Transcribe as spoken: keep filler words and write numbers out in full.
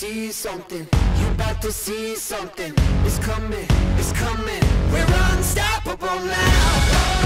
see something. You about to see something. It's coming, it's coming. We're unstoppable now.